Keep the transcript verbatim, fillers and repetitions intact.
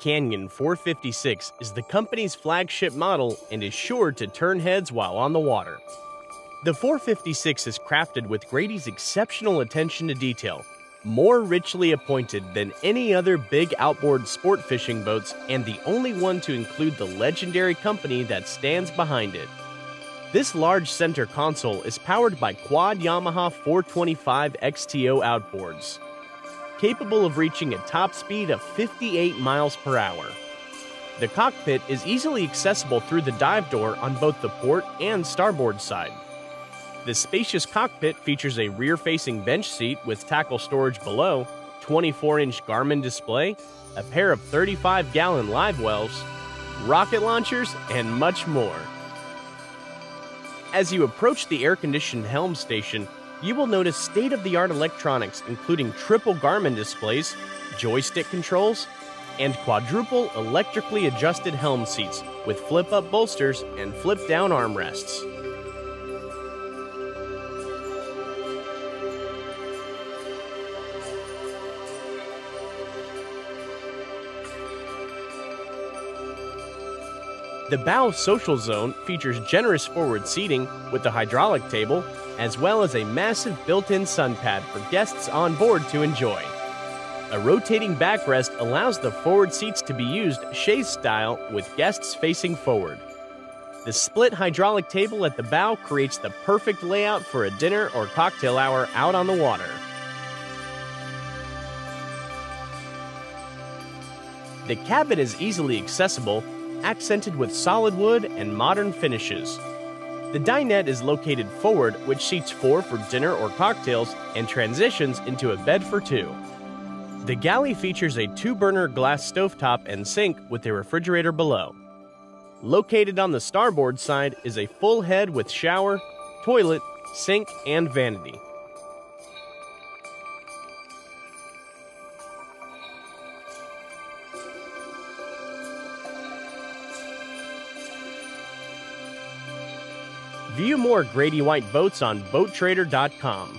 Canyon four fifty-six is the company's flagship model and is sure to turn heads while on the water. The four fifty-six is crafted with Grady's exceptional attention to detail, more richly appointed than any other big outboard sport fishing boats, and the only one to include the legendary company that stands behind it. This large center console is powered by quad Yamaha four twenty-five X T O outboards, capable of reaching a top speed of fifty-eight miles per hour. The cockpit is easily accessible through the dive door on both the port and starboard side. The spacious cockpit features a rear-facing bench seat with tackle storage below, twenty-four inch Garmin display, a pair of thirty-five gallon live wells, rocket launchers, and much more. As you approach the air-conditioned helm station, you will notice state-of-the-art electronics, including triple Garmin displays, joystick controls, and quadruple electrically adjusted helm seats with flip-up bolsters and flip-down armrests. The bow social zone features generous forward seating with a hydraulic table, as well as a massive built-in sun pad for guests on board to enjoy. A rotating backrest allows the forward seats to be used chaise style with guests facing forward. The split hydraulic table at the bow creates the perfect layout for a dinner or cocktail hour out on the water. The cabin is easily accessible, accented with solid wood and modern finishes. The dinette is located forward, which seats four for dinner or cocktails and transitions into a bed for two. The galley features a two-burner glass stovetop and sink with a refrigerator below. Located on the starboard side is a full head with shower, toilet, sink, and vanity. View more Grady White boats on boat trader dot com.